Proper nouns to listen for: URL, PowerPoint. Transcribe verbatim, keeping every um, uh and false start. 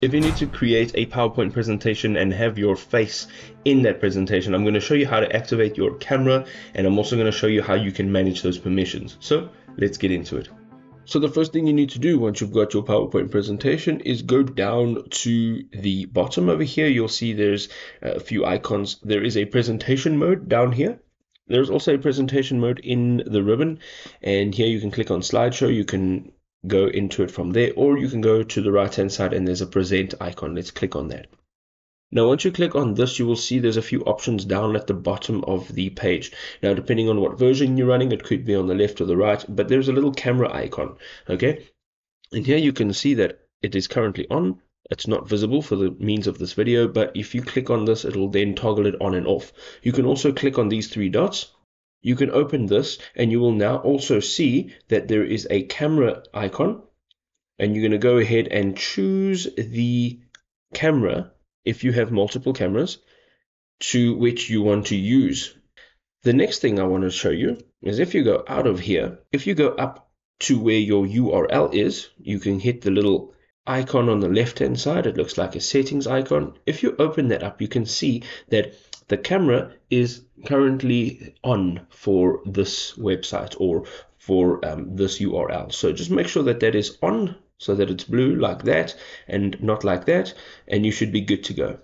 If you need to create a PowerPoint presentation and have your face in that presentation, I'm going to show you how to activate your camera, and I'm also going to show you how you can manage those permissions. So let's get into it. So the first thing you need to do once you've got your PowerPoint presentation is go down to the bottom. Over here you'll see there's a few icons. There is a presentation mode down here. There's also a presentation mode in the ribbon, and here you can click on slideshow. You can go into it from there, or you can go to the right hand side and there's a present icon. Let's click on that. Now once you click on this, you will see there's a few options down at the bottom of the page. Now depending on what version you're running, it could be on the left or the right, but there's a little camera icon, okay? And here you can see that it is currently on. It's not visible for the means of this video, but if you click on this, it'll then toggle it on and off. You can also click on these three dots. You can open this and you will now also see that there is a camera icon, and you're going to go ahead and choose the camera, if you have multiple cameras, to which you want to use. The next thing I want to show you is if you go out of here, if you go up to where your U R L is, you can hit the little icon on the left hand side. It looks like a settings icon. If you open that up, you can see that the camera is currently on for this website or for um, this U R L. So just make sure that that is on so that it's blue like that and not like that, and you should be good to go.